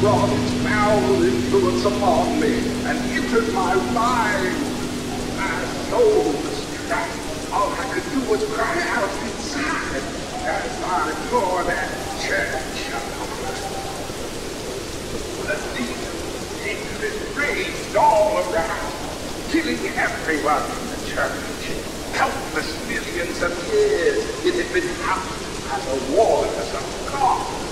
brought its foul influence upon me and entered my mind. My soul was trapped. All I could do was cry out inside as I tore that church apart. The demons hatred raged all around, killing everyone in the church. Countless millions of years it had been out by the waters of God.